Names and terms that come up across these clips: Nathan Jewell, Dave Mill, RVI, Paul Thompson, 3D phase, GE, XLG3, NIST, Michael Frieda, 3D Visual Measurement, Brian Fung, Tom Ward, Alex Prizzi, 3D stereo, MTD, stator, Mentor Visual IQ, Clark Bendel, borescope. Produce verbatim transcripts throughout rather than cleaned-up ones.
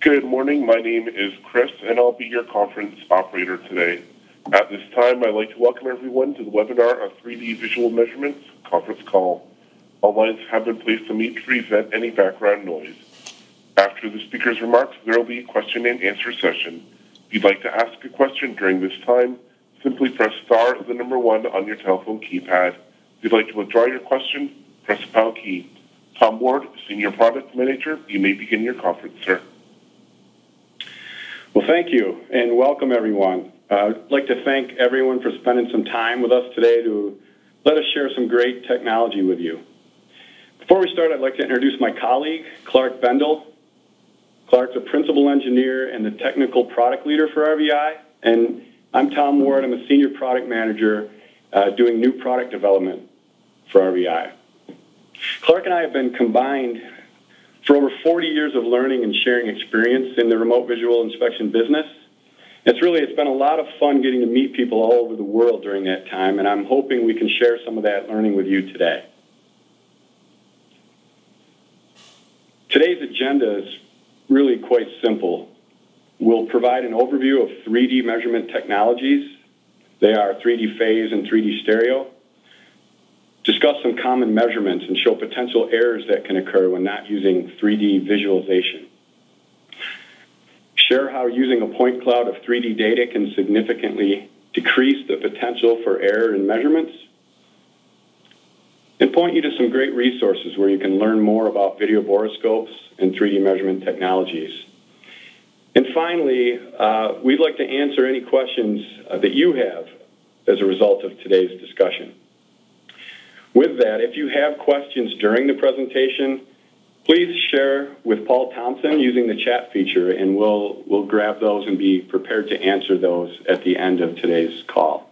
Good morning, my name is Chris, and I'll be your conference operator today. At this time, I'd like to welcome everyone to the webinar of three D Visual Measurements conference call. All lines have been placed on mute to prevent any background noise. After the speaker's remarks, there will be a question and answer session. If you'd like to ask a question during this time, simply press star the number one on your telephone keypad. If you'd like to withdraw your question, press the pound key. Tom Ward, Senior Product Manager, you may begin your conference, sir. Well, thank you, and welcome, everyone. Uh, I'd like to thank everyone for spending some time with us today to let us share some great technology with you. Before we start, I'd like to introduce my colleague, Clark Bendel. Clark's a principal engineer and the technical product leader for R V I, and I'm Tom Ward. I'm a senior product manager uh, doing new product development for R V I. Clark and I have been combined for over forty years of learning and sharing experience in the remote visual inspection business. It's really, it's been a lot of fun getting to meet people all over the world during that time, and I'm hoping we can share some of that learning with you today. Today's agenda is really quite simple. We'll provide an overview of three D measurement technologies. They are three D phase and three D stereo. Discuss some common measurements and show potential errors that can occur when not using three D visualization. Share how using a point cloud of three D data can significantly decrease the potential for error in measurements. And point you to some great resources where you can learn more about video borescopes and three D measurement technologies. And finally, uh, we'd like to answer any questions uh, that you have as a result of today's discussion. With that, if you have questions during the presentation, please share with Paul Thompson using the chat feature, and we'll, we'll grab those and be prepared to answer those at the end of today's call.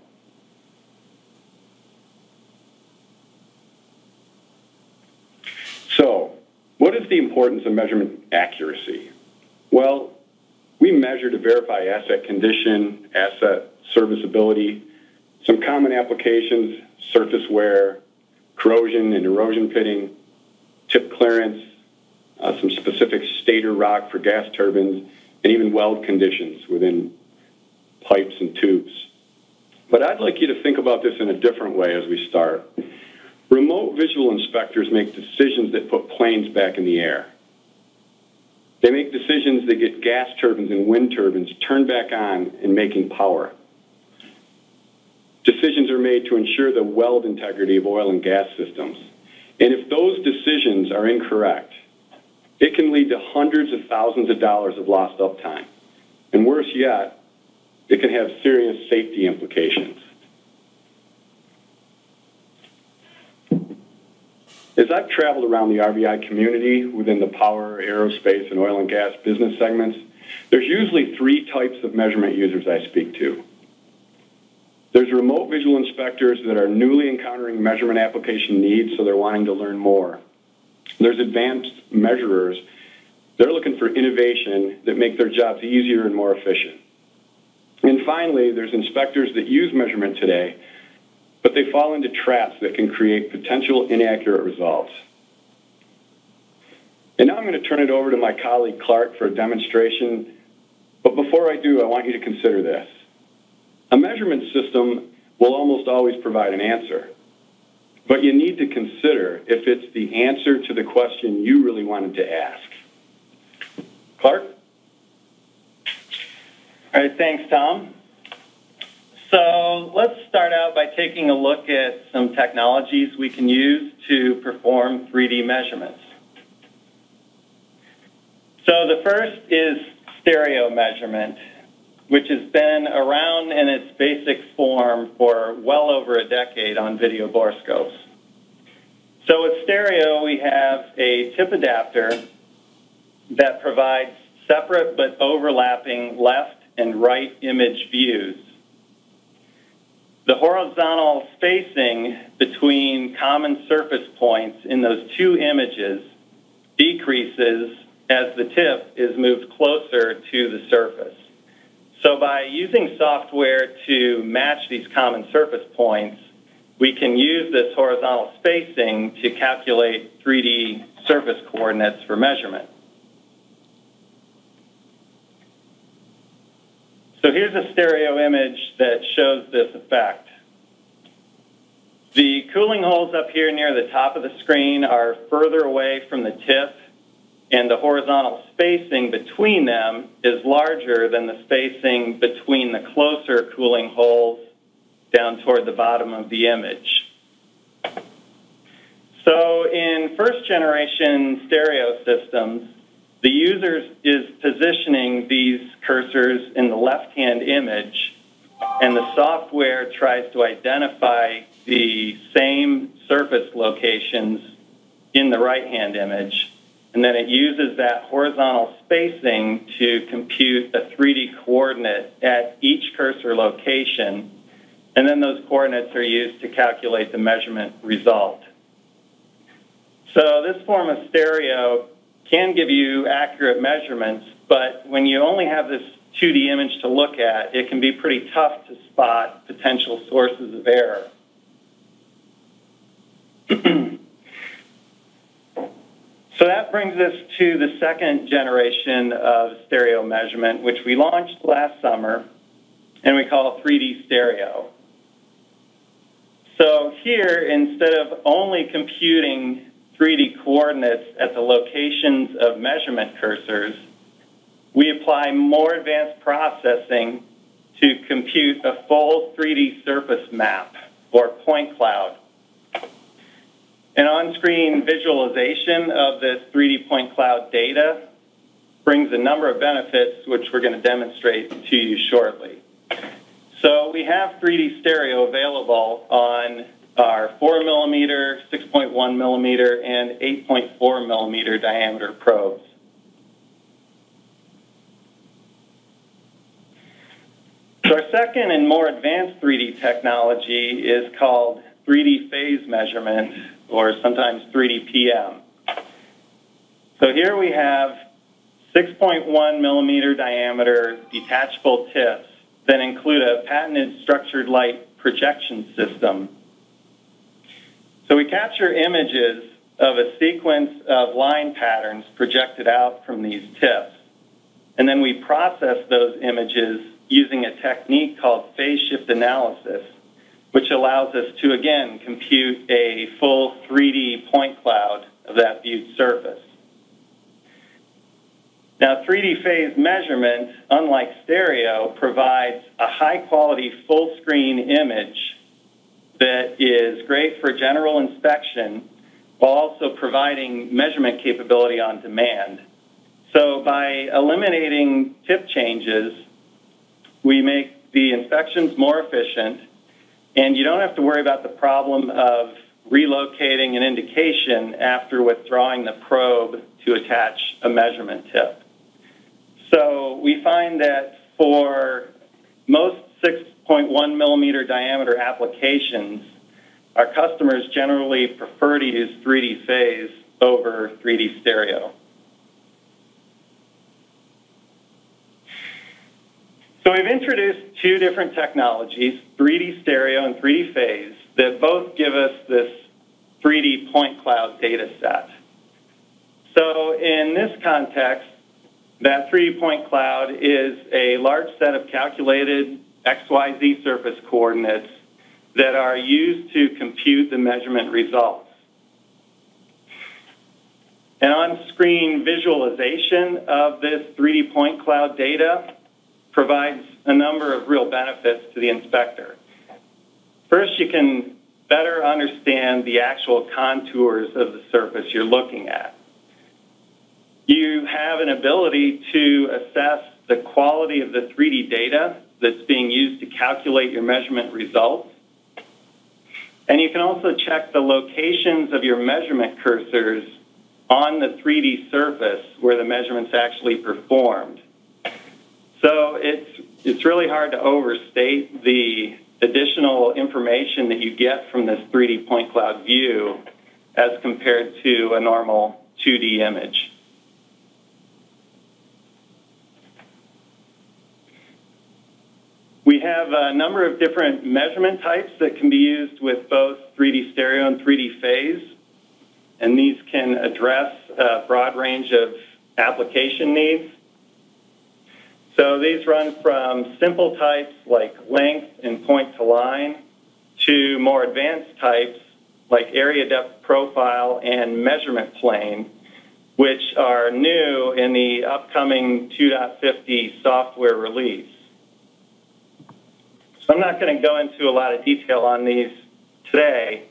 So, what is the importance of measurement accuracy? Well, we measure to verify asset condition, asset serviceability, some common applications, surface wear, corrosion and erosion pitting, tip clearance, uh, some specific stator rock for gas turbines, and even weld conditions within pipes and tubes. But I'd like you to think about this in a different way as we start. Remote visual inspectors make decisions that put planes back in the air. They make decisions that get gas turbines and wind turbines turned back on and making power. Decisions are made to ensure the weld integrity of oil and gas systems. And if those decisions are incorrect, it can lead to hundreds of thousands of dollars of lost uptime. And worse yet, it can have serious safety implications. As I've traveled around the R V I community within the power, aerospace, and oil and gas business segments, there's usually three types of measurement users I speak to. There's remote visual inspectors that are newly encountering measurement application needs, so they're wanting to learn more. There's advanced measurers. They're looking for innovation that make their jobs easier and more efficient. And finally, there's inspectors that use measurement today, but they fall into traps that can create potential inaccurate results. And now I'm going to turn it over to my colleague Clark for a demonstration, but before I do, I want you to consider this. A measurement system will almost always provide an answer, but you need to consider if it's the answer to the question you really wanted to ask. Clark? All right, thanks, Tom. So let's start out by taking a look at some technologies we can use to perform three D measurements. So the first is stereo measurement, which has been around in its basic form for well over a decade on video borescopes. So with stereo, we have a tip adapter that provides separate but overlapping left and right image views. The horizontal spacing between common surface points in those two images decreases as the tip is moved closer to the surface. So by using software to match these common surface points, we can use this horizontal spacing to calculate three D surface coordinates for measurement. So here's a stereo image that shows this effect. The cooling holes up here near the top of the screen are further away from the tip, and the horizontal spacing between them is larger than the spacing between the closer cooling holes down toward the bottom of the image. So in first-generation stereo systems, the user is positioning these cursors in the left-hand image, and the software tries to identify the same surface locations in the right-hand image, and then it uses that horizontal spacing to compute a three D coordinate at each cursor location, and then those coordinates are used to calculate the measurement result. So this form of stereo can give you accurate measurements, but when you only have this two D image to look at, it can be pretty tough to spot potential sources of error. So that brings us to the second generation of stereo measurement, which we launched last summer, and we call three D stereo. So here, instead of only computing three D coordinates at the locations of measurement cursors, we apply more advanced processing to compute a full three D surface map, or point cloud. An on-screen visualization of this three D point cloud data brings a number of benefits, which we're going to demonstrate to you shortly. So we have three D stereo available on our four millimeter, six point one millimeter, and eight point four millimeter diameter probes. So our second and more advanced three D technology is called three D phase measurement, or sometimes three D P M. So here we have six point one millimeter diameter detachable tips that include a patented structured light projection system. So we capture images of a sequence of line patterns projected out from these tips, and then we process those images using a technique called phase shift analysis, which allows us to, again, compute a full three D point cloud of that viewed surface. Now, three D phase measurement, unlike stereo, provides a high-quality full-screen image that is great for general inspection while also providing measurement capability on demand. So by eliminating tip changes, we make the inspections more efficient, and you don't have to worry about the problem of relocating an indication after withdrawing the probe to attach a measurement tip. So we find that for most six point one millimeter diameter applications, our customers generally prefer to use three D phase over three D stereo. So we've introduced two different technologies, three D stereo and three D phase, that both give us this three D point cloud data set. So in this context, that three D point cloud is a large set of calculated X Y Z surface coordinates that are used to compute the measurement results. An on-screen visualization of this three D point cloud data provides a number of real benefits to the inspector. First, you can better understand the actual contours of the surface you're looking at. You have an ability to assess the quality of the three D data that's being used to calculate your measurement results. And you can also check the locations of your measurement cursors on the three D surface where the measurement's actually performed. So it's, it's really hard to overstate the additional information that you get from this three D point cloud view as compared to a normal two D image. We have a number of different measurement types that can be used with both three D stereo and three D phase, and these can address a broad range of application needs. So these run from simple types like length and point to line to more advanced types like area, depth, profile, and measurement plane, which are new in the upcoming two point fifty software release. So I'm not going to go into a lot of detail on these today,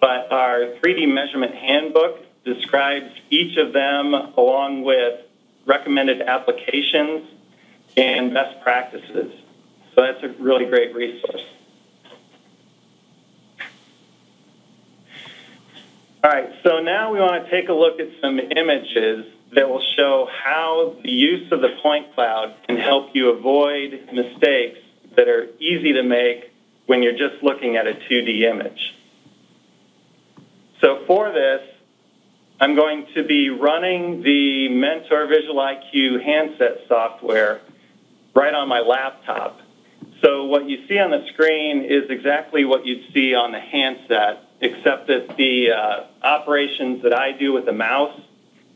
but our three D measurement handbook describes each of them along with recommended applications and best practices. So that's a really great resource. All right, so now we want to take a look at some images that will show how the use of the point cloud can help you avoid mistakes that are easy to make when you're just looking at a two D image. So for this, I'm going to be running the Mentor Visual I Q handset software right on my laptop. So what you see on the screen is exactly what you'd see on the handset, except that the uh, operations that I do with the mouse,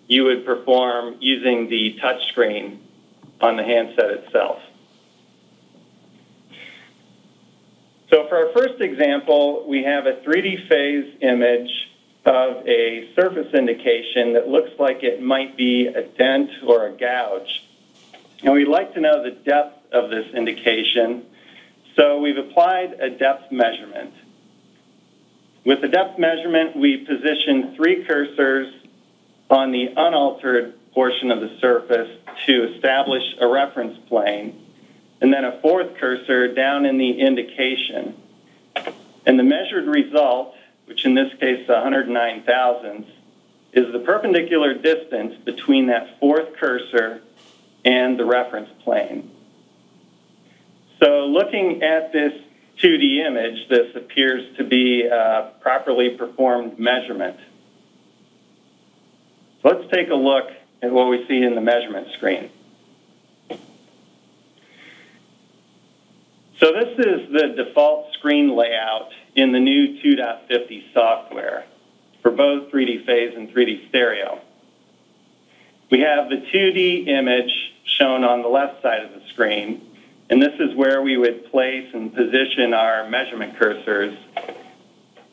you would perform using the touch screen on the handset itself. So for our first example, we have a three D phase image of a surface indication that looks like it might be a dent or a gouge. And we'd like to know the depth of this indication, so we've applied a depth measurement. With the depth measurement, we position three cursors on the unaltered portion of the surface to establish a reference plane, and then a fourth cursor down in the indication. And the measured result, which in this case, one hundred nine thousandths, is the perpendicular distance between that fourth cursor and the reference plane. So looking at this two D image, this appears to be a properly performed measurement. So let's take a look at what we see in the measurement screen. So this is the default screen layout in the new two point fifty software for both three D phase and three D stereo. We have the two D image shown on the left side of the screen, and this is where we would place and position our measurement cursors.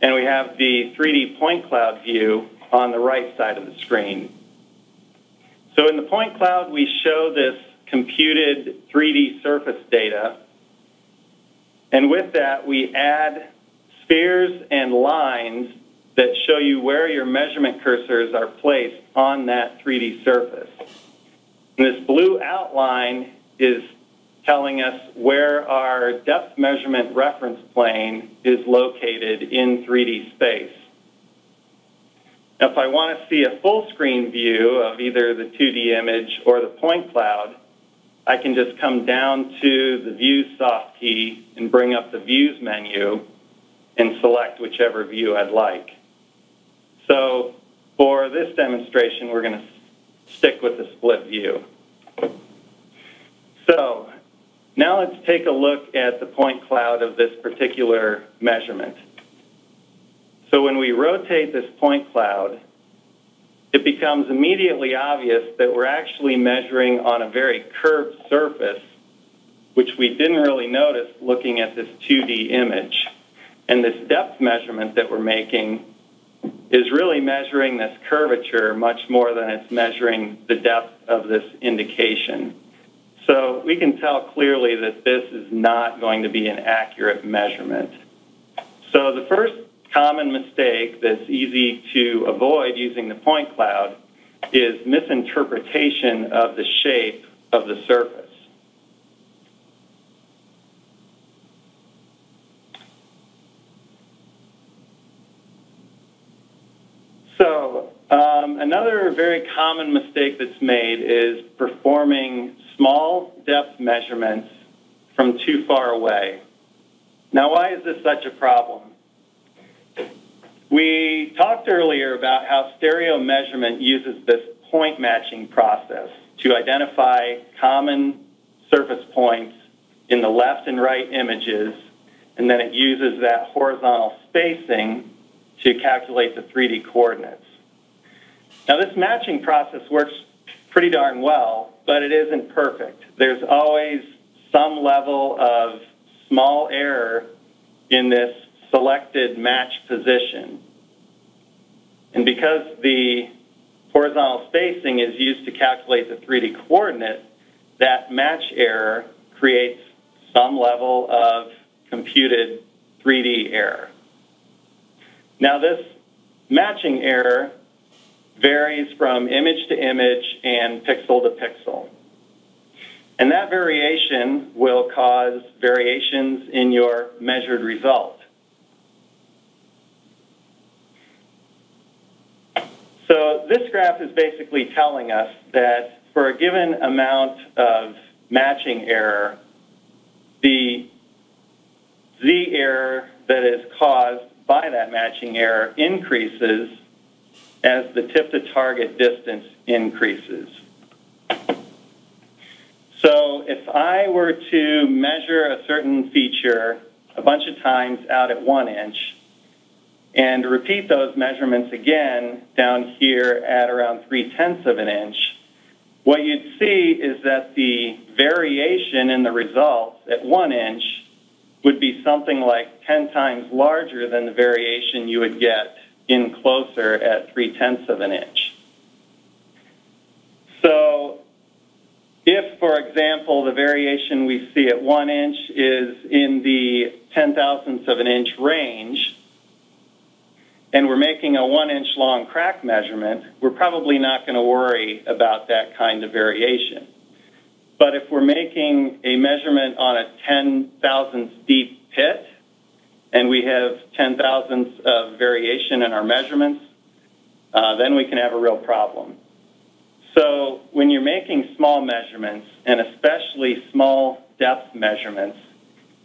And we have the three D point cloud view on the right side of the screen. So in the point cloud, we show this computed three D surface data, and with that, we add spheres and lines that show you where your measurement cursors are placed on that three D surface. And this blue outline is telling us where our depth measurement reference plane is located in three D space. Now, if I want to see a full screen view of either the two D image or the point cloud, I can just come down to the View soft key and bring up the Views menu and select whichever view I'd like. So for this demonstration, we're going to stick with the split view. So now let's take a look at the point cloud of this particular measurement. So when we rotate this point cloud, it becomes immediately obvious that we're actually measuring on a very curved surface, which we didn't really notice looking at this two D image. And this depth measurement that we're making is really measuring this curvature much more than it's measuring the depth of this indication. So we can tell clearly that this is not going to be an accurate measurement. So the first common mistake that's easy to avoid using the point cloud is misinterpretation of the shape of the surface. So um, another very common mistake that's made is performing small depth measurements from too far away. Now, why is this such a problem? We talked earlier about how stereo measurement uses this point matching process to identify common surface points in the left and right images, and then it uses that horizontal spacing to calculate the three D coordinates. Now, this matching process works pretty darn well, but it isn't perfect. There's always some level of small error in this selected match position. And because the horizontal spacing is used to calculate the three D coordinate, that match error creates some level of computed three D error. Now, this matching error varies from image to image and pixel to pixel. And that variation will cause variations in your measured result. So this graph is basically telling us that for a given amount of matching error, the Z error that is caused by that matching error increases as the tip-to-target distance increases. So if I were to measure a certain feature a bunch of times out at one inch and repeat those measurements again down here at around three-tenths of an inch, what you'd see is that the variation in the results at one inch would be something like ten times larger than the variation you would get in closer at three-tenths of an inch. So if, for example, the variation we see at one inch is in the ten thousandths of an inch range, and we're making a one-inch long crack measurement, we're probably not going to worry about that kind of variation. But if we're making a measurement on a ten thousandths deep pit, and we have ten thousandths of variation in our measurements, uh, then we can have a real problem. So when you're making small measurements, and especially small depth measurements,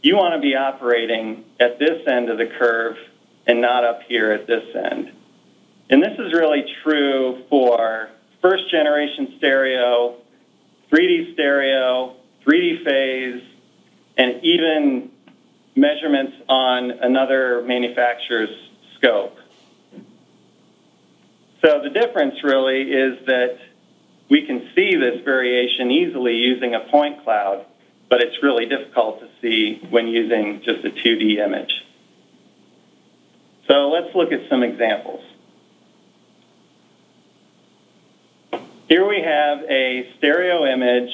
you want to be operating at this end of the curve and not up here at this end. And this is really true for first generation stereo, three D stereo, three D phase, and even measurements on another manufacturer's scope. So the difference really is that we can see this variation easily using a point cloud, but it's really difficult to see when using just a two D image. So let's look at some examples. Here we have a stereo image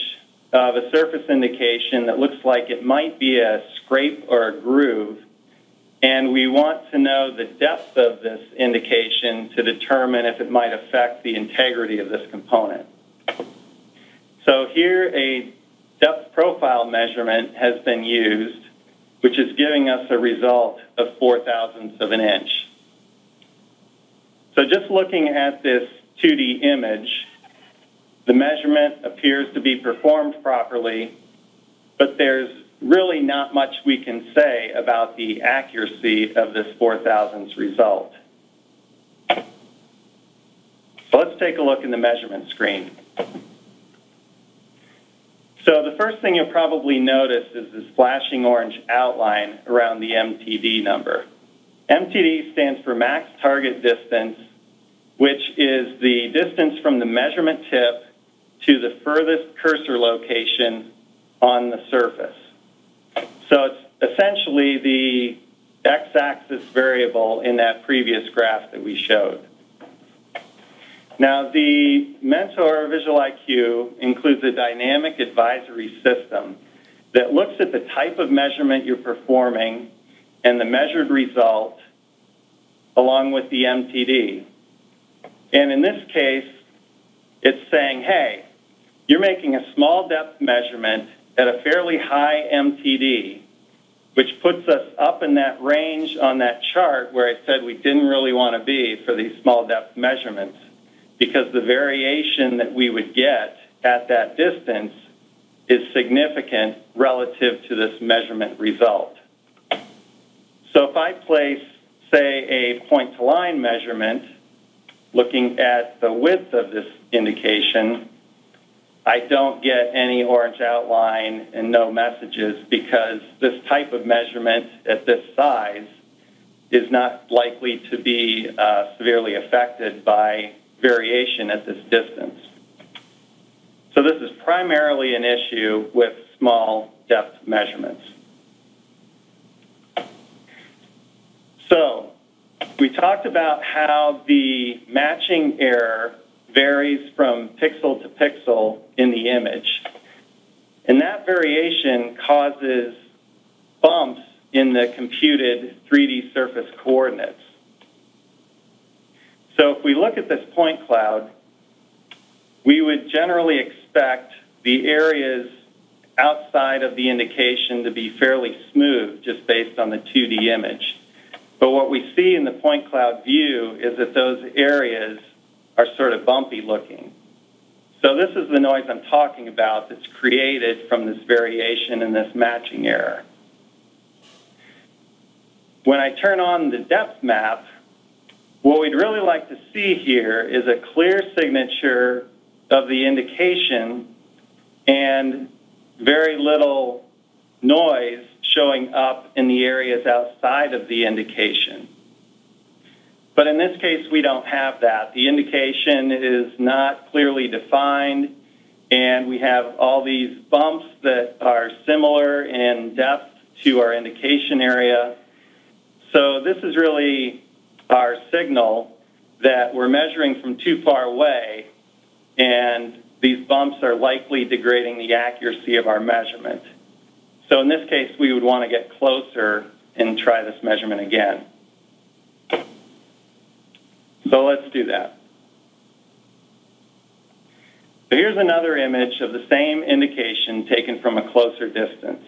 of a surface indication that looks like it might be a scrape or a groove, and we want to know the depth of this indication to determine if it might affect the integrity of this component. So here a depth profile measurement has been used, which is giving us a result of four thousandths of an inch. So just looking at this two D image, the measurement appears to be performed properly, but there's really not much we can say about the accuracy of this four thousandths result. So let's take a look in the measurement screen. So the first thing you'll probably notice is this flashing orange outline around the M T D number. M T D stands for max target distance, which is the distance from the measurement tip to the furthest cursor location on the surface. So it's essentially the x-axis variable in that previous graph that we showed. Now, the Mentor Visual I Q includes a dynamic advisory system that looks at the type of measurement you're performing and the measured result along with the M T D. And in this case, it's saying, hey, you're making a small depth measurement at a fairly high M T D, which puts us up in that range on that chart where it said we didn't really want to be for these small depth measurements, because the variation that we would get at that distance is significant relative to this measurement result. So if I place, say, a point-to-line measurement looking at the width of this indication, I don't get any orange outline and no messages, because this type of measurement at this size is not likely to be uh, severely affected by variation at this distance. So this is primarily an issue with small depth measurements. So we talked about how the matching error varies from pixel to pixel in the image. And that variation causes bumps in the computed three D surface coordinates. So if we look at this point cloud, we would generally expect the areas outside of the indication to be fairly smooth just based on the two D image. But what we see in the point cloud view is that those areas are sort of bumpy looking. So this is the noise I'm talking about that's created from this variation and this matching error. When I turn on the depth map, what we'd really like to see here is a clear signature of the indication and very little noise showing up in the areas outside of the indication. But in this case, we don't have that. The indication is not clearly defined, and we have all these bumps that are similar in depth to our indication area. So this is really our signal that we're measuring from too far away, and these bumps are likely degrading the accuracy of our measurement. So in this case, we would want to get closer and try this measurement again. So let's do that. So here's another image of the same indication taken from a closer distance.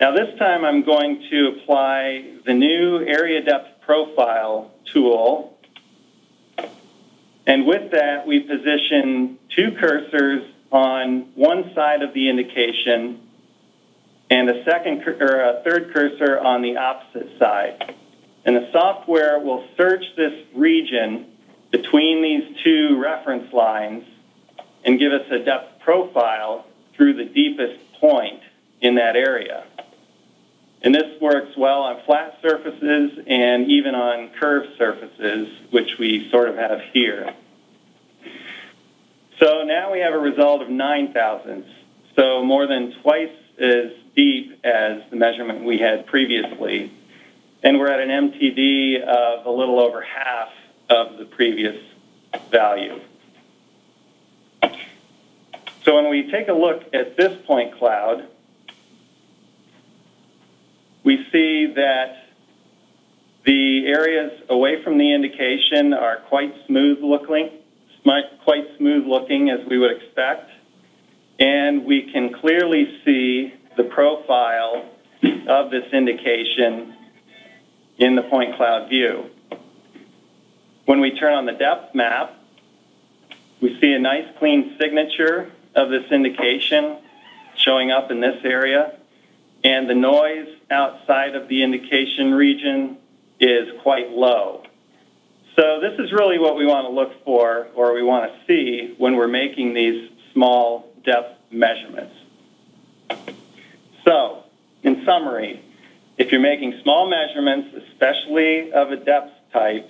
Now this time I'm going to apply the new area depth profile tool. And with that, we position two cursors on one side of the indication and a second or a third cursor on the opposite side. And the software will search this region between these two reference lines and give us a depth profile through the deepest point in that area. And this works well on flat surfaces and even on curved surfaces, which we sort of have here. So now we have a result of nine thousandths, so more than twice as deep as the measurement we had previously. And we're at an M T D of a little over half of the previous value. So when we take a look at this point cloud, we see that the areas away from the indication are quite smooth looking, quite smooth looking as we would expect. And we can clearly see the profile of this indication in the point cloud view. When we turn on the depth map, we see a nice clean signature of this indication showing up in this area, and the noise outside of the indication region is quite low. So this is really what we want to look for, or we want to see, when we're making these small depth measurements. So, in summary, if you're making small measurements, especially of a depth type,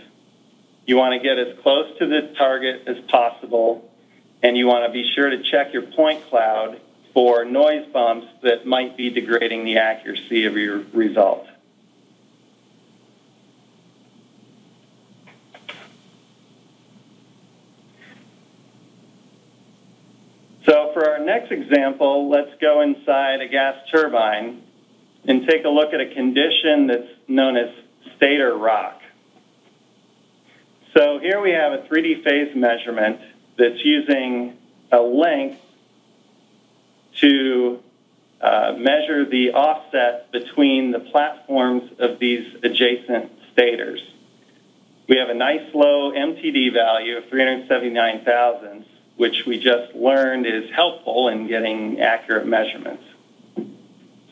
you want to get as close to the target as possible, and you want to be sure to check your point cloud for noise bumps that might be degrading the accuracy of your result. So for our next example, let's go inside a gas turbine and take a look at a condition that's known as stator rock. So here we have a three D phase measurement that's using a length to uh, measure the offset between the platforms of these adjacent stators. We have a nice low M T D value of three hundred seventy-nine thousandths, which we just learned is helpful in getting accurate measurements.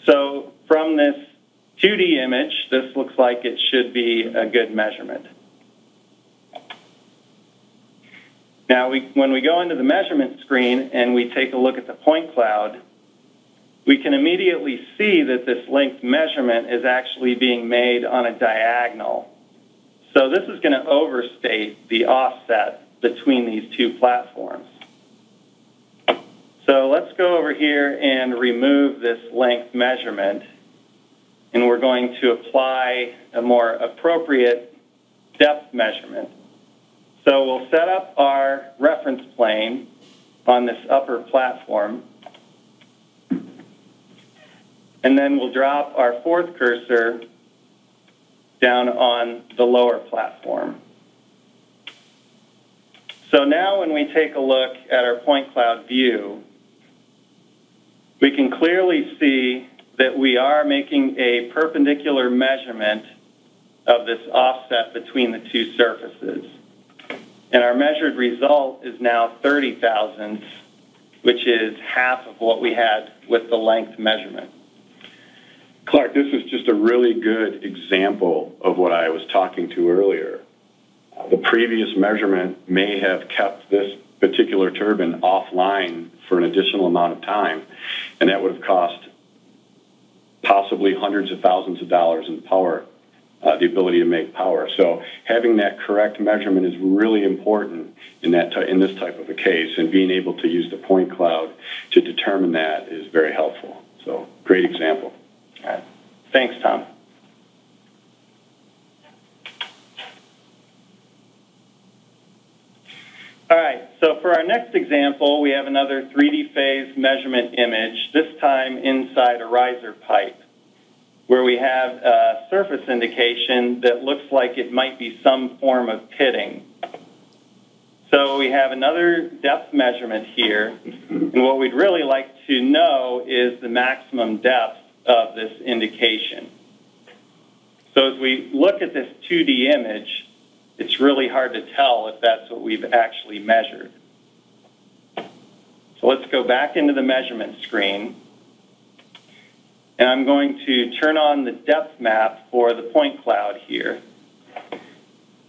So from this two D image, this looks like it should be a good measurement. Now, we, when we go into the measurement screen and we take a look at the point cloud, we can immediately see that this length measurement is actually being made on a diagonal. So this is going to overstate the offset between these two platforms. So let's go over here and remove this length measurement, and we're going to apply a more appropriate depth measurement. So we'll set up our reference plane on this upper platform, and then we'll drop our fourth cursor down on the lower platform. So now when we take a look at our point cloud view, we can clearly see that we are making a perpendicular measurement of this offset between the two surfaces. And our measured result is now thirty thousandths, which is half of what we had with the length measurement. Clark, this is just a really good example of what I was talking to earlier. The previous measurement may have kept this particular turbine offline for an additional amount of time, and that would have cost possibly hundreds of thousands of dollars in power, uh, the ability to make power. So having that correct measurement is really important in, that in this type of a case, and being able to use the point cloud to determine that is very helpful. So great example. All right. Thanks, Tom. All right, so for our next example, we have another three D phase measurement image, this time inside a riser pipe, where we have a surface indication that looks like it might be some form of pitting. So we have another depth measurement here, and what we'd really like to know is the maximum depth of this indication. So as we look at this two D image, it's really hard to tell if that's what we've actually measured. So let's go back into the measurement screen. And I'm going to turn on the depth map for the point cloud here.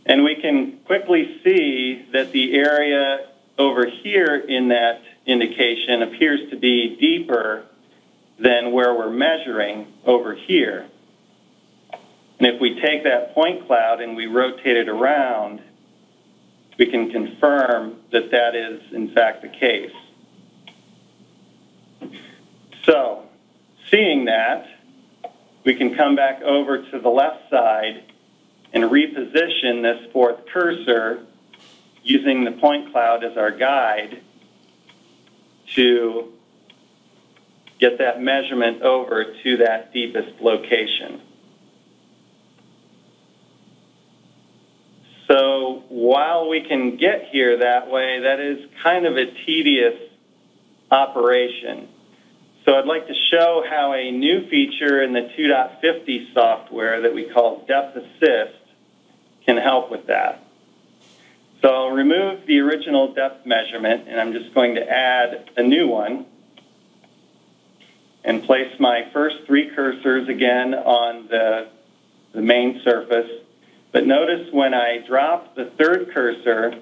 And we can quickly see that the area over here in that indication appears to be deeper than where we're measuring over here. And if we take that point cloud and we rotate it around, we can confirm that that is, in fact, the case. So, seeing that, we can come back over to the left side and reposition this fourth cursor using the point cloud as our guide to get that measurement over to that deepest location. So while we can get here that way, that is kind of a tedious operation. So I'd like to show how a new feature in the two point fifty software that we call Depth Assist can help with that. So I'll remove the original depth measurement, and I'm just going to add a new one and place my first three cursors again on the, the main surface. But notice when I drop the third cursor,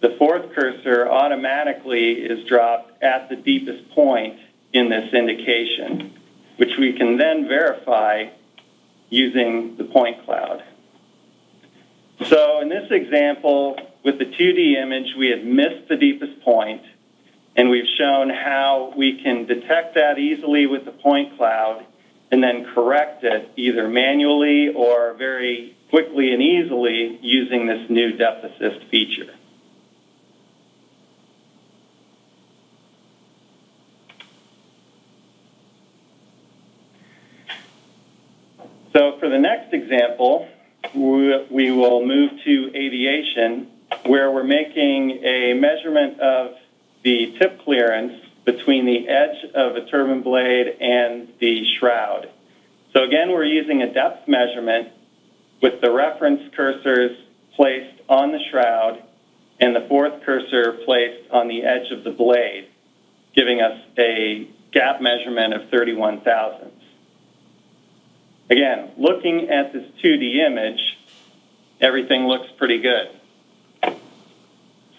the fourth cursor automatically is dropped at the deepest point in this indication, which we can then verify using the point cloud. So in this example, with the two D image, we had missed the deepest point, and we've shown how we can detect that easily with the point cloud and then correct it either manually or very quickly and easily using this new Depth Assist feature. So for the next example, we will move to aviation, where we're making a measurement of the tip clearance between the edge of a turbine blade and the shroud. So again, we're using a depth measurement with the reference cursors placed on the shroud and the fourth cursor placed on the edge of the blade, giving us a gap measurement of thirty-one thousandths. Again, looking at this two D image, everything looks pretty good.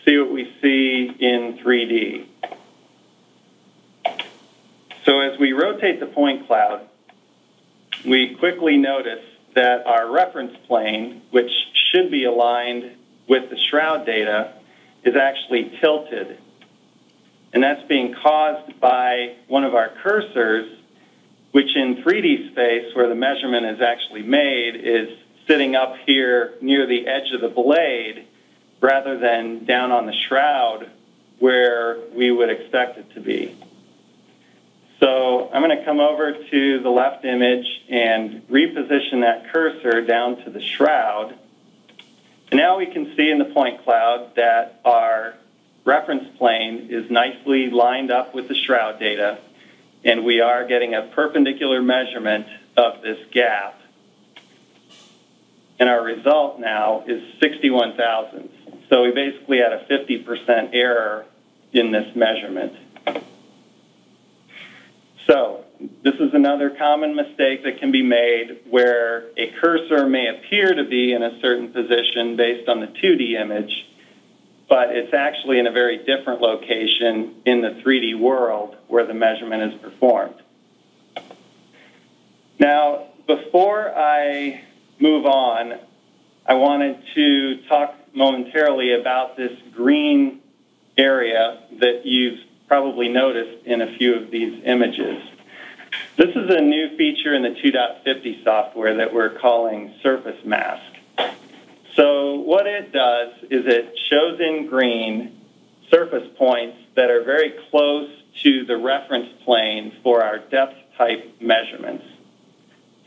see what we see in three D. So as we rotate the point cloud, we quickly notice that our reference plane, which should be aligned with the shroud data, is actually tilted. And that's being caused by one of our cursors, which in three D space, where the measurement is actually made, is sitting up here near the edge of the blade rather than down on the shroud where we would expect it to be. So I'm going to come over to the left image and reposition that cursor down to the shroud. And now we can see in the point cloud that our reference plane is nicely lined up with the shroud data, and we are getting a perpendicular measurement of this gap. And our result now is sixty-one thousandths. So we basically had a fifty percent error in this measurement. So this is another common mistake that can be made where a cursor may appear to be in a certain position based on the two D image, but it's actually in a very different location in the three D world where the measurement is performed. Now, before I move on, I wanted to talk momentarily about this green area that you've probably noticed in a few of these images. This is a new feature in the two point fifty software that we're calling Surface Mask. So what it does is it shows in green surface points that are very close to the reference plane for our depth type measurements.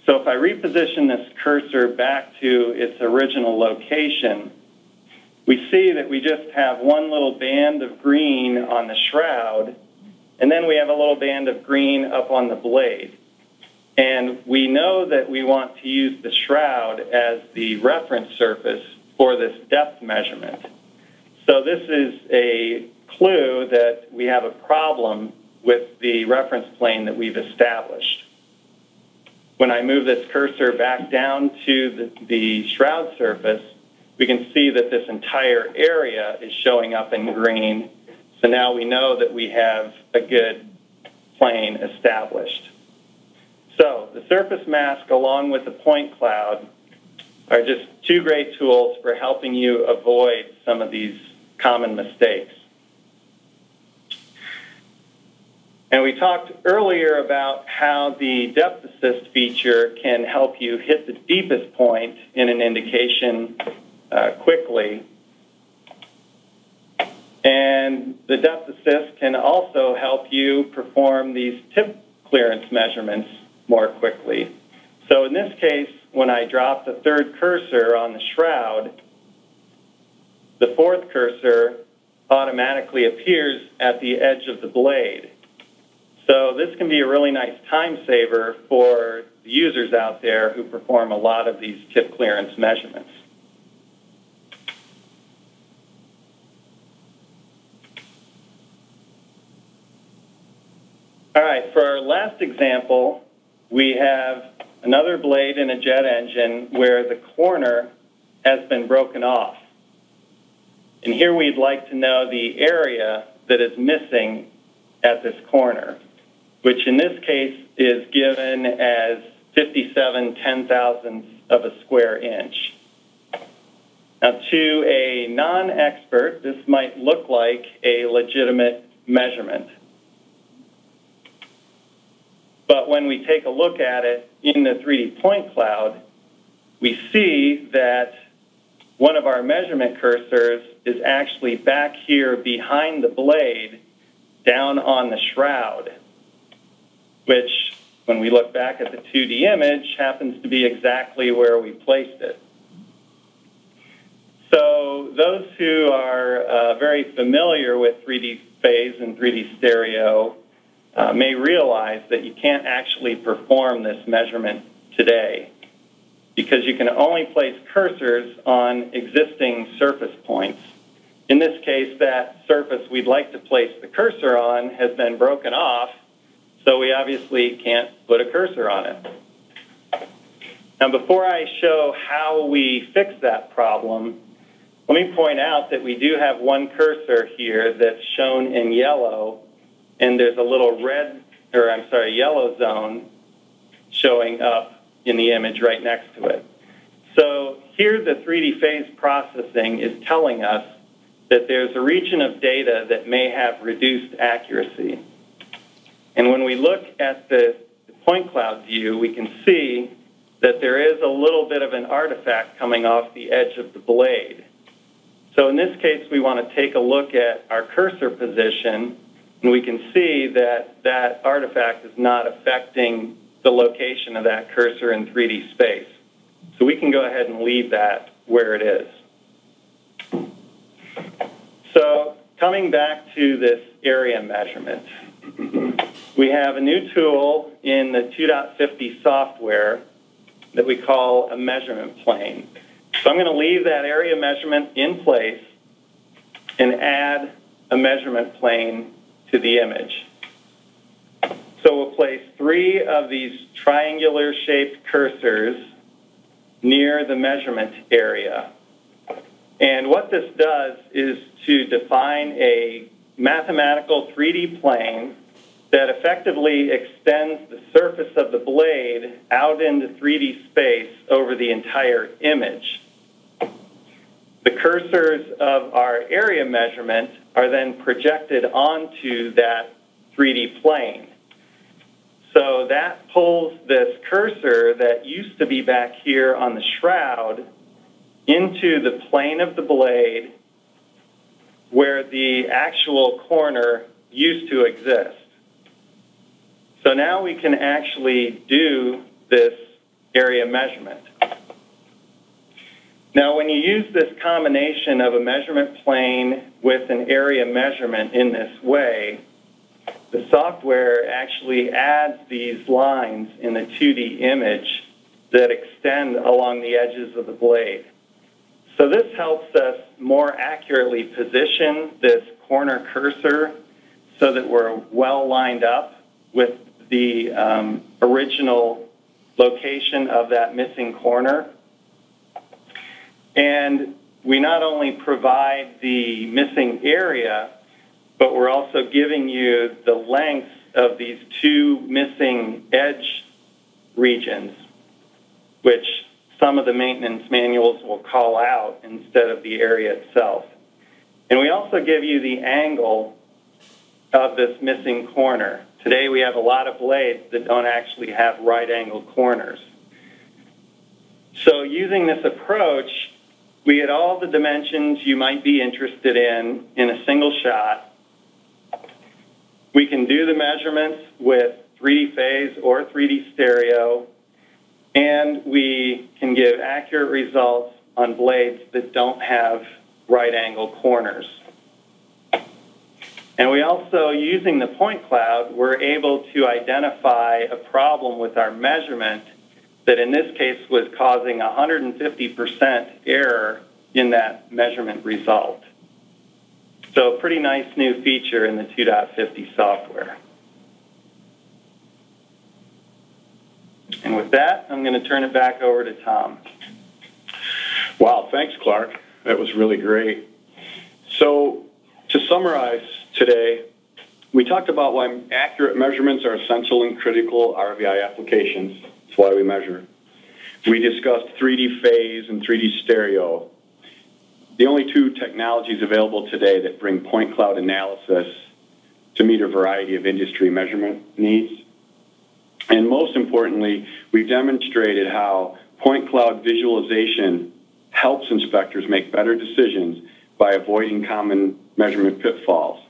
So if I reposition this cursor back to its original location, we see that we just have one little band of green on the shroud, and then we have a little band of green up on the blade. And we know that we want to use the shroud as the reference surface for this depth measurement. So this is a clue that we have a problem with the reference plane that we've established. When I move this cursor back down to the, the shroud surface, we can see that this entire area is showing up in green. So now we know that we have a good plane established. So the surface mask along with the point cloud are just two great tools for helping you avoid some of these common mistakes. And we talked earlier about how the depth assist feature can help you hit the deepest point in an indication uh, quickly. And the depth assist can also help you perform these tip clearance measurements more quickly. So in this case, when I drop the third cursor on the shroud, the fourth cursor automatically appears at the edge of the blade. So this can be a really nice time saver for the users out there who perform a lot of these tip clearance measurements. All right, for our last example, we have another blade in a jet engine where the corner has been broken off. And here we'd like to know the area that is missing at this corner, which in this case is given as fifty-seven ten thousandths of a square inch. Now, to a non-expert, this might look like a legitimate measurement. But when we take a look at it in the three D point cloud, we see that one of our measurement cursors is actually back here behind the blade, down on the shroud, which, when we look back at the two D image, happens to be exactly where we placed it. So those who are uh, very familiar with three D phase and three D stereo uh, may realize that you can't actually perform this measurement today because you can only place cursors on existing surface points. In this case, that surface we'd like to place the cursor on has been broken off, so we obviously can't put a cursor on it. Now, before I show how we fix that problem, Let me point out that we do have one cursor here that's shown in yellow, and there's a little red, or I'm sorry, yellow zone showing up in the image right next to it. So here the three D phase processing is telling us that there's a region of data that may have reduced accuracy. And when we look at the point cloud view, we can see that there is a little bit of an artifact coming off the edge of the blade. So in this case, we want to take a look at our cursor position, and we can see that that artifact is not affecting the location of that cursor in three D space. So we can go ahead and leave that where it is. So coming back to this area measurement, we have a new tool in the two point fifty software that we call a measurement plane. So I'm going to leave that area measurement in place and add a measurement plane to the image. So we'll place three of these triangular-shaped cursors near the measurement area. And what this does is to define a mathematical three D plane that effectively extends the surface of the blade out into three D space over the entire image. The cursors of our area measurement are then projected onto that three D plane. So that pulls this cursor that used to be back here on the shroud into the plane of the blade where the actual corner used to exist. So now we can actually do this area measurement. Now, when you use this combination of a measurement plane with an area measurement in this way, the software actually adds these lines in the two D image that extend along the edges of the blade. So this helps us more accurately position this corner cursor so that we're well lined up with the um, original location of that missing corner. And we not only provide the missing area, but we're also giving you the lengths of these two missing edge regions, which some of the maintenance manuals will call out instead of the area itself. And we also give you the angle of this missing corner. Today we have a lot of blades that don't actually have right-angled corners. So using this approach, we get all the dimensions you might be interested in in a single shot. We can do the measurements with three D phase or three D stereo, and we can give accurate results on blades that don't have right-angled corners. And we also, using the point cloud, were able to identify a problem with our measurement that in this case was causing one hundred fifty percent error in that measurement result. So a pretty nice new feature in the two point fifty software. And with that, I'm going to turn it back over to Tom. Wow, thanks, Clark. That was really great. So to summarize today, we talked about why accurate measurements are essential in critical R V I applications. That's why we measure. We discussed three D phase and three D stereo, the only two technologies available today that bring point cloud analysis to meet a variety of industry measurement needs. And most importantly, we've demonstrated how point cloud visualization helps inspectors make better decisions by avoiding common measurement pitfalls.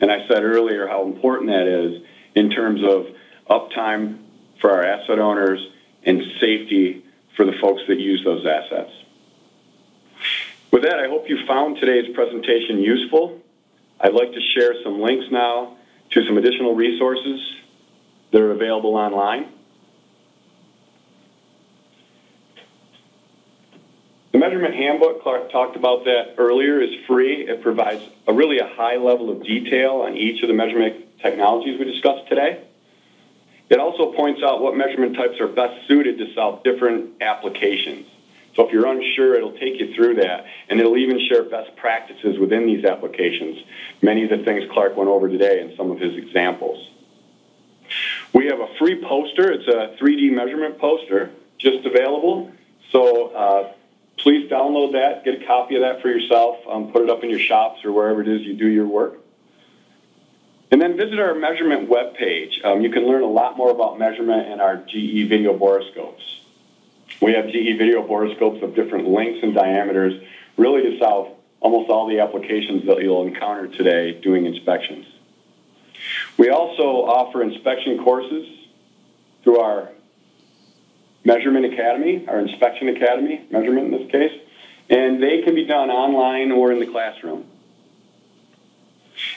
And I said earlier how important that is in terms of uptime for our asset owners and safety for the folks that use those assets. With that, I hope you found today's presentation useful. I'd like to share some links now to some additional resources that are available online. The measurement handbook, Clark talked about that earlier, is free. It provides a really a high level of detail on each of the measurement technologies we discussed today. It also points out what measurement types are best suited to solve different applications. So if you're unsure, it'll take you through that, and it'll even share best practices within these applications, many of the things Clark went over today in some of his examples. We have a free poster. It's a three D measurement poster just available. So uh, please download that, get a copy of that for yourself, um, put it up in your shops or wherever it is you do your work. And then visit our measurement webpage. Um, you can learn a lot more about measurement and our G E video borescopes. We have G E video borescopes of different lengths and diameters, really to solve almost all the applications that you'll encounter today doing inspections. We also offer inspection courses through our Measurement Academy, our Inspection Academy, measurement in this case, and they can be done online or in the classroom.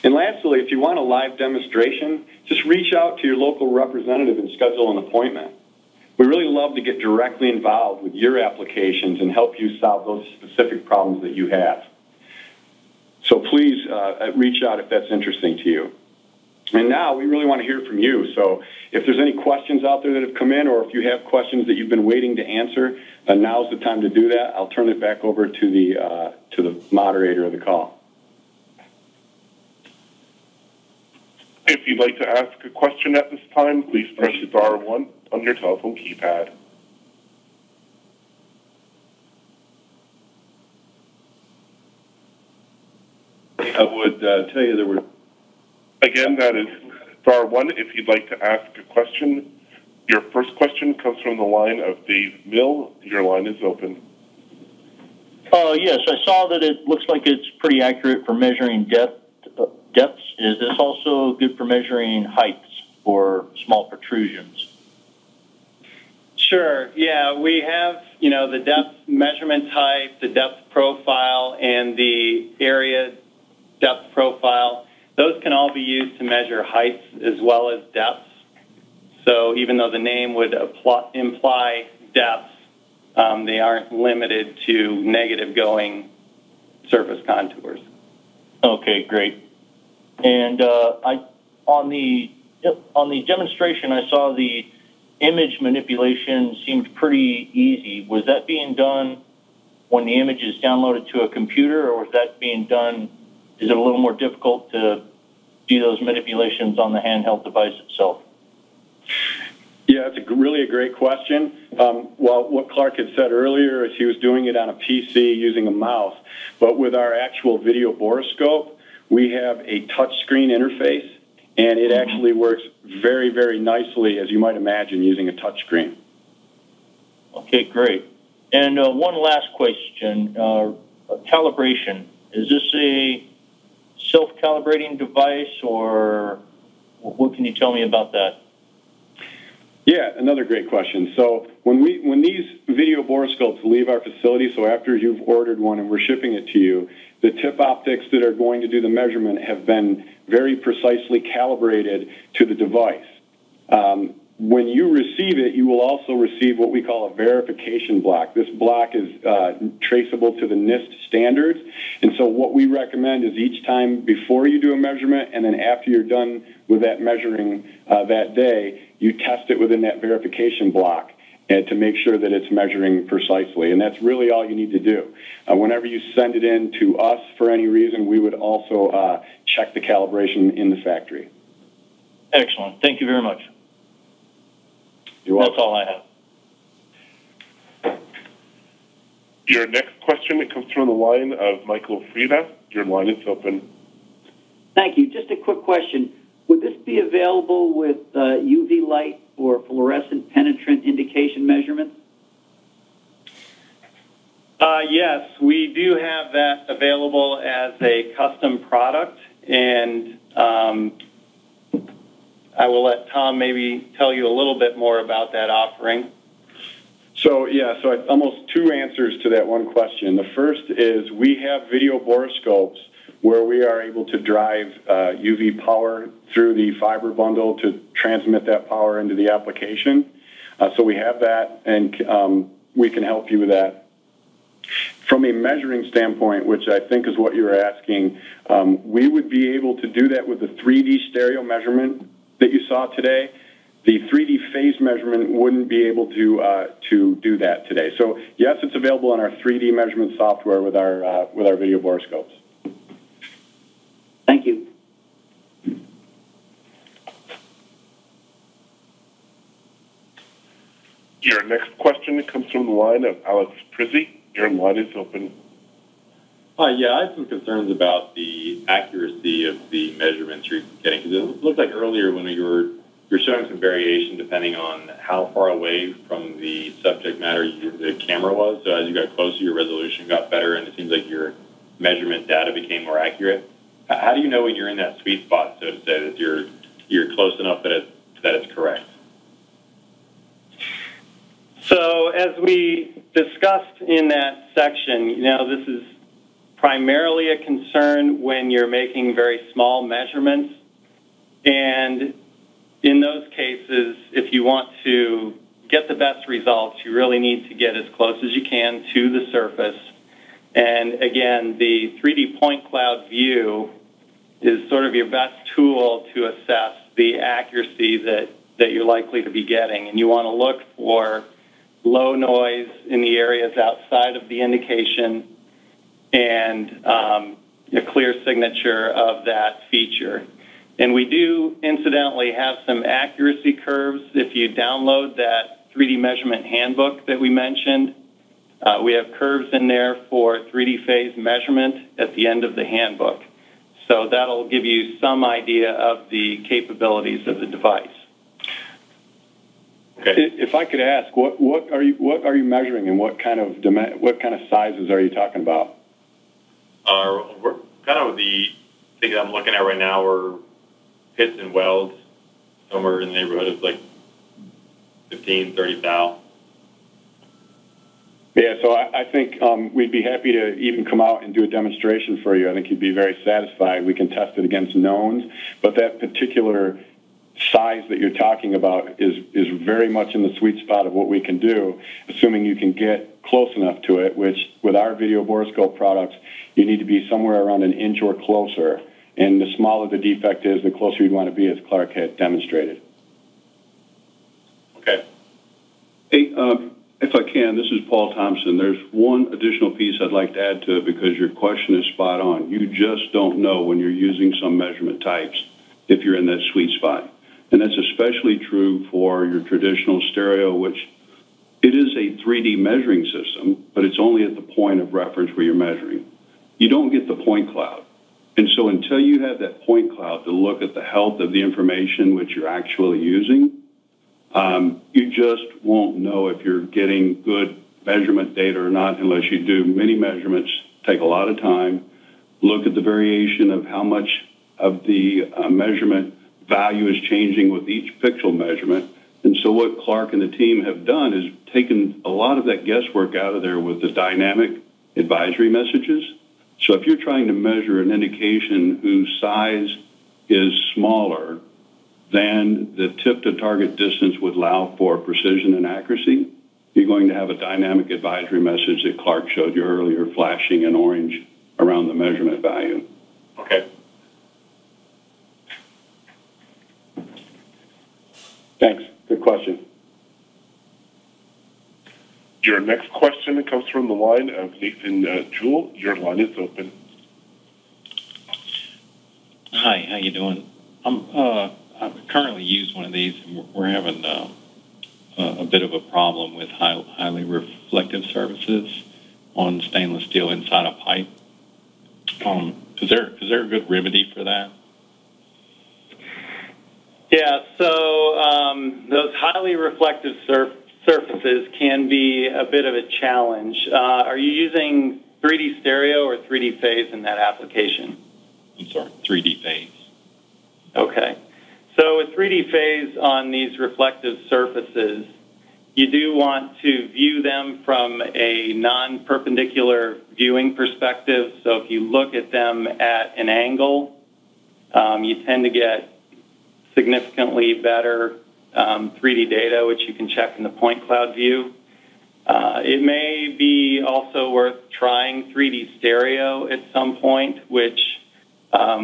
And lastly, if you want a live demonstration, just reach out to your local representative and schedule an appointment. We really love to get directly involved with your applications and help you solve those specific problems that you have. So please uh, reach out if that's interesting to you. And now we really want to hear from you. So if there's any questions out there that have come in, or if you have questions that you've been waiting to answer, uh, now's the time to do that. I'll turn it back over to the, uh, to the moderator of the call. If you'd like to ask a question at this time, please press star one on your telephone keypad. I would uh, tell you there were... Again, that is star one if you'd like to ask a question. Your first question comes from the line of Dave Mill. Your line is open. Oh, uh, yes. I saw that it looks like it's pretty accurate for measuring depth. Depths, is this also good for measuring heights or small protrusions? Sure, yeah, we have, you know, the depth measurement type, the depth profile, and the area depth profile. Those can all be used to measure heights as well as depths. So even though the name would imply depths, um, they aren't limited to negative going surface contours. Okay, great. And uh, I, on the on the demonstration, I saw the image manipulation seemed pretty easy. Was that being done when the image is downloaded to a computer, or was that being done? Is it a little more difficult to do those manipulations on the handheld device itself? Yeah, that's a, really a great question. Um, well, what Clark had said earlier is he was doing it on a P C using a mouse, but with our actual video borescope, we have a touchscreen interface, and it actually works very, very nicely, as you might imagine, using a touchscreen. Okay, great. And uh, one last question, uh, calibration. Is this a self-calibrating device, or what can you tell me about that? Yeah, another great question. So when we when these video borescopes leave our facility, so after you've ordered one and we're shipping it to you, the tip optics that are going to do the measurement have been very precisely calibrated to the device. Um, when you receive it, you will also receive what we call a verification block. This block is uh, traceable to the NIST standards, and so what we recommend is each time before you do a measurement and then after you're done with that measuring uh, that day, you test it within that verification block and to make sure that it's measuring precisely. And that's really all you need to do. Uh, whenever you send it in to us for any reason, we would also uh, check the calibration in the factory. Excellent. Thank you very much. You're welcome. That's all I have. Your next question comes from the line of Michael Frieda. Your line is open. Thank you. Just a quick question. Would this be available with uh, U V light or fluorescent penetrant indication measurements? Uh, yes, we do have that available as a custom product, and um, I will let Tom maybe tell you a little bit more about that offering. So, yeah, so I, almost two answers to that one question. The first is we have video borescopes where we are able to drive uh, U V power through the fiber bundle to transmit that power into the application. Uh, so we have that, and um, we can help you with that. From a measuring standpoint, which I think is what you were asking, um, we would be able to do that with the three D stereo measurement that you saw today. The three D phase measurement wouldn't be able to uh, to do that today. So yes, it's available on our three D measurement software with our uh, with our video borescopes. Thank you. Your next question comes from the line of Alex Prizzi. Your line is open. Hi, yeah, I had some concerns about the accuracy of the measurements you're getting, because it looked like earlier when we were you're showing some variation depending on how far away from the subject matter you, the camera was. So as you got closer, your resolution got better, and it seems like your measurement data became more accurate. How do you know when you're in that sweet spot, so to say, that you're you're close enough that it, that it's correct? So as we discussed in that section, you know, this is primarily a concern when you're making very small measurements, and in those cases, if you want to get the best results, you really need to get as close as you can to the surface. And again, the three D point cloud view is sort of your best tool to assess the accuracy that, that you're likely to be getting. And you want to look for low noise in the areas outside of the indication and um, a clear signature of that feature. And we do, incidentally, have some accuracy curves. If you download that three D measurement handbook that we mentioned, uh, we have curves in there for three D phase measurement at the end of the handbook. So that'll give you some idea of the capabilities of the device. Okay. If I could ask, what, what are you what are you measuring, and what kind of what kind of sizes are you talking about? Uh, we're kind of the things I'm looking at right now are Hits and welds, somewhere in the neighborhood of like fifteen, thirty thou. Yeah, so I, I think um, we'd be happy to even come out and do a demonstration for you. I think you'd be very satisfied. We can test it against knowns, but that particular size that you're talking about is, is very much in the sweet spot of what we can do, assuming you can get close enough to it, which with our video borescope products, you need to be somewhere around an inch or closer. And the smaller the defect is, the closer you'd want to be, as Clark had demonstrated. Okay. Hey, um, if I can, this is Paul Thompson. There's one additional piece I'd like to add to it, because your question is spot on. You just don't know when you're using some measurement types if you're in that sweet spot. And that's especially true for your traditional stereo, which it is a three D measuring system, but it's only at the point of reference where you're measuring. You don't get the point cloud. And so until you have that point cloud to look at the health of the information which you're actually using, um, you just won't know if you're getting good measurement data or not unless you do many measurements, take a lot of time, look at the variation of how much of the uh, measurement value is changing with each pixel measurement. And so what Clark and the team have done is taken a lot of that guesswork out of there with the dynamic advisory messages. So if you're trying to measure an indication whose size is smaller than the tip-to-target distance would allow for precision and accuracy, you're going to have a dynamic advisory message that Clark showed you earlier, flashing in orange around the measurement value. Okay. Thanks. Good question. Your next question comes from the line of Nathan uh, Jewell. Your line is open. Hi, how you doing? I'm uh, I currently use one of these, and we're having uh, a bit of a problem with high, highly reflective surfaces on stainless steel inside a pipe. Um, is there is there a good remedy for that? Yeah. So um, those highly reflective surfaces. Surfaces can be a bit of a challenge. Uh, are you using three D stereo or three D phase in that application? I'm sorry, three D phase. Okay. So with three D phase on these reflective surfaces, you do want to view them from a non-perpendicular viewing perspective. So if you look at them at an angle, um, you tend to get significantly better Um, three D data, which you can check in the point cloud view. Uh, it may be also worth trying three D stereo at some point, which um,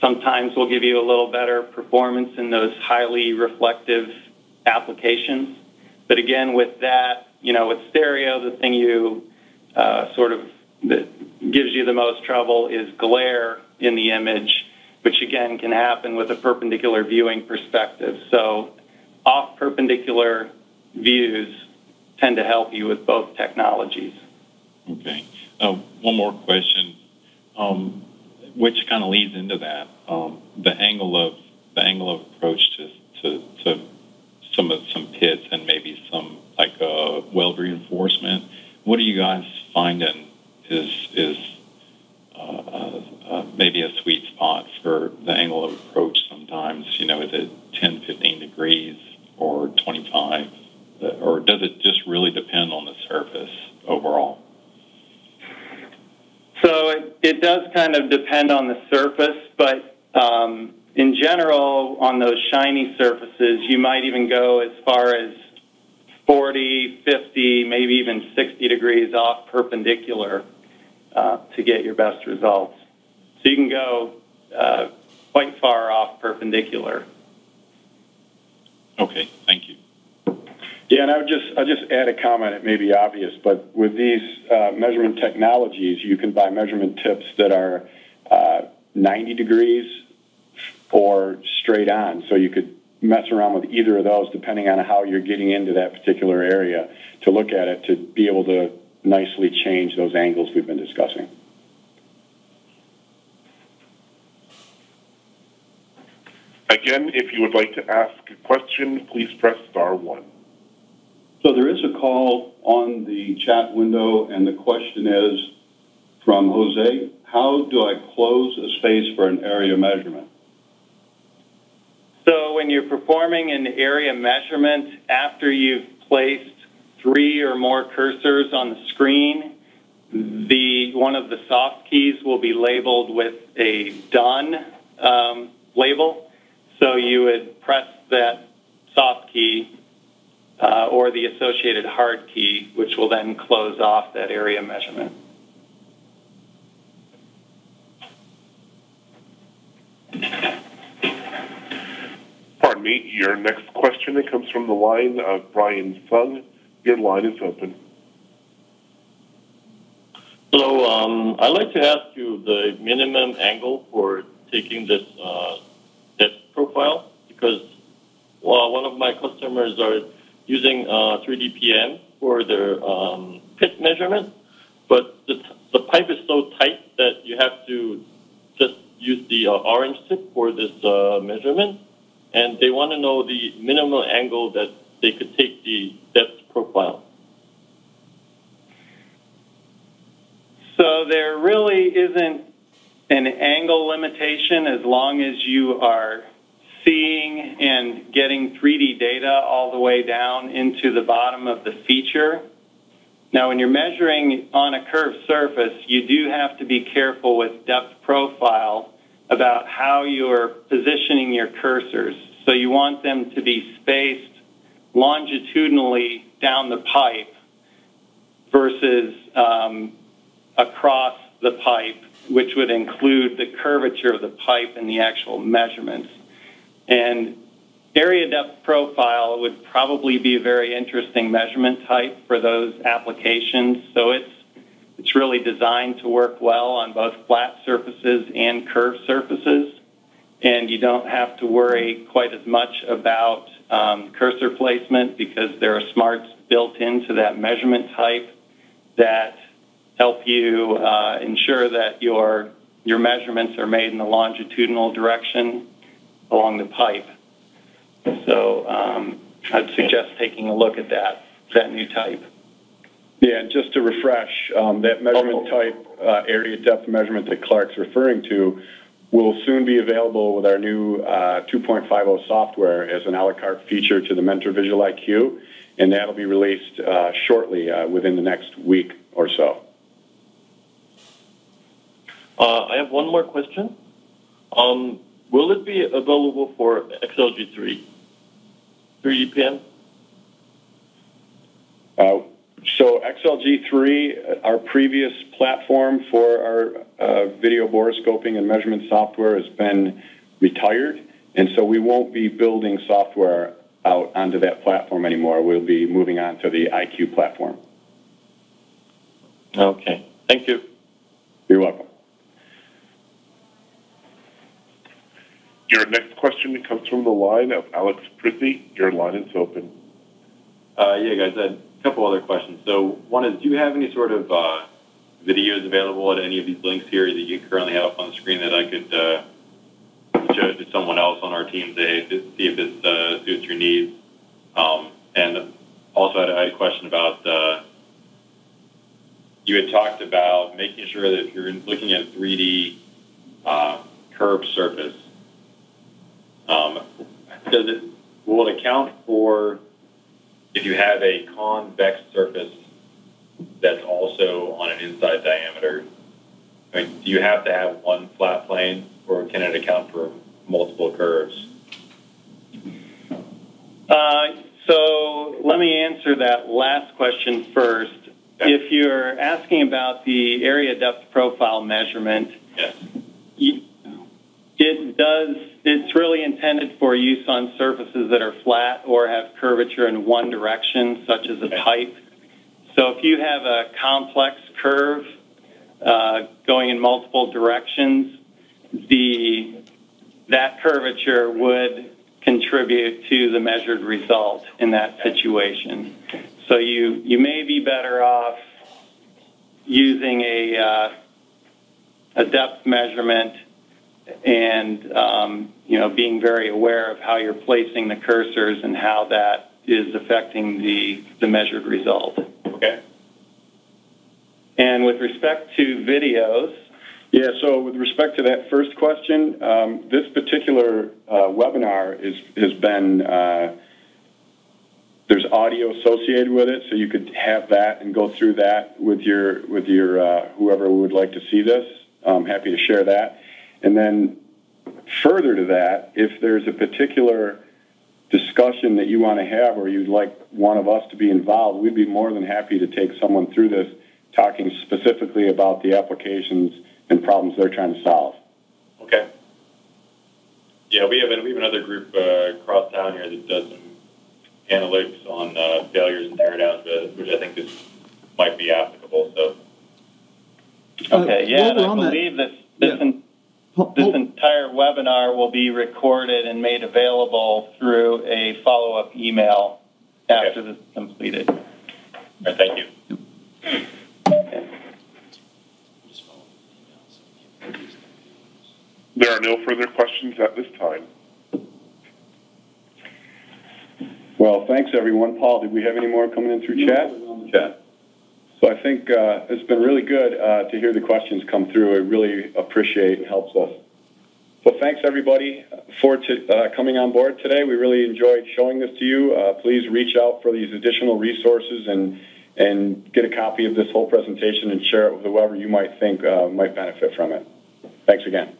sometimes will give you a little better performance in those highly reflective applications. But again, with that, you know, with stereo, the thing you uh, sort of that gives you the most trouble is glare in the image, which again can happen with a perpendicular viewing perspective. So off perpendicular views tend to help you with both technologies. Okay. Uh, one more question, um, which kind of leads into that, um, the angle of the angle of approach to to, to some of some pits and maybe some like uh, weld reinforcement. What are you guys finding is is uh, uh, uh, maybe a sweet spot for the angle of approach? Sometimes, you know, is it ten, fifteen degrees or twenty-five, or does it just really depend on the surface overall? So it, it does kind of depend on the surface, but um, in general, on those shiny surfaces, you might even go as far as forty, fifty, maybe even sixty degrees off perpendicular uh, to get your best results. So you can go uh, quite far off perpendicular. Okay, thank you. Yeah, and I would just I'll just add a comment. It may be obvious, but with these uh, measurement technologies, you can buy measurement tips that are uh, ninety degrees or straight on. So you could mess around with either of those, depending on how you're getting into that particular area to look at it, to be able to nicely change those angles we've been discussing. Again, if you would like to ask a question, please press star one. So there is a call on the chat window, and the question is from Jose: how do I close a space for an area measurement? So when you're performing an area measurement, after you've placed three or more cursors on the screen, the one of the soft keys will be labeled with a done um, label. So you would press that soft key Uh, or the associated hard key, which will then close off that area measurement. Pardon me, your next question, it comes from the line of Brian Fung. Your line is open. Hello, um, I'd like to ask you the minimum angle for taking this uh, depth profile, because well, one of my customers are using uh, three D P M for their um, pit measurement, but the, the pipe is so tight that you have to just use the uh, orange tip for this uh, measurement, and they want to know the minimal angle that they could take the depth profile. So there really isn't an angle limitation as long as you are seeing and getting three D data all the way down into the bottom of the feature. Now, when you're measuring on a curved surface, you do have to be careful with depth profile about how you're positioning your cursors. So you want them to be spaced longitudinally down the pipe versus um, across the pipe, which would include the curvature of the pipe and the actual measurements. And area depth profile would probably be a very interesting measurement type for those applications. So it's, it's really designed to work well on both flat surfaces and curved surfaces. And you don't have to worry quite as much about um, cursor placement, because there are smarts built into that measurement type that help you uh, ensure that your, your measurements are made in the longitudinal direction along the pipe. So um, I'd suggest taking a look at that, that new type. Yeah, and just to refresh, um, that measurement type, uh, area depth measurement that Clark's referring to, will soon be available with our new uh, two point five oh software as an a la carte feature to the Mentor Visual I Q, and that'll be released uh, shortly, uh, within the next week or so. Uh, I have one more question. Um, Will it be available for X L G three, three D P M? Uh, So X L G three, our previous platform for our uh, video borescoping and measurement software, has been retired, and so we won't be building software out onto that platform anymore. We'll be moving on to the I Q platform. Okay. Thank you. You're welcome. Your next question comes from the line of Alex Prissy. Your line is open. Uh, yeah, guys, I had a couple other questions. So one is, do you have any sort of uh, videos available at any of these links here that you currently have up on the screen that I could uh, show to someone else on our team today to see if this uh, suits your needs? Um, and also, I had, I had a question about, uh, you had talked about making sure that if you're looking at three D uh, curved surface, um, does it, will it account for if you have a convex surface that's also on an inside diameter? I mean, do you have to have one flat plane, or can it account for multiple curves? Uh, so let me answer that last question first. Okay. If you're asking about the area depth profile measurement, yes. It does, it's really intended for use on surfaces that are flat or have curvature in one direction, such as a pipe. So if you have a complex curve uh, going in multiple directions, the that curvature would contribute to the measured result in that situation. So you, you may be better off using a, uh, a depth measurement and, um, you know, being very aware of how you're placing the cursors and how that is affecting the, the measured result. Okay. And with respect to videos, yeah, so with respect to that first question, um, this particular uh, webinar is, has been, uh, there's audio associated with it, so you could have that and go through that with your, with your uh, whoever would like to see this. I'm happy to share that. And then further to that, if there's a particular discussion that you want to have or you'd like one of us to be involved, we'd be more than happy to take someone through this, talking specifically about the applications and problems they're trying to solve. Okay. Yeah, we have, a, we have another group uh, across town here that does some analytics on uh, failures and teardowns, which I think this might be applicable. So. Okay, uh, yeah, and I believe that this, this, yeah. en this entire webinar will be recorded and made available through a follow-up email after okay. this is completed. All right, thank you. Yep. Okay. There are no further questions at this time. Well, thanks, everyone. Paul, did we have any more coming in through chat? Chat. So I think uh, it's been really good uh, to hear the questions come through. I really appreciate it. Helps us. So thanks, everybody, for to, uh, coming on board today. We really enjoyed showing this to you. Uh, please reach out for these additional resources and, and get a copy of this whole presentation and share it with whoever you might think uh, might benefit from it. Thanks again.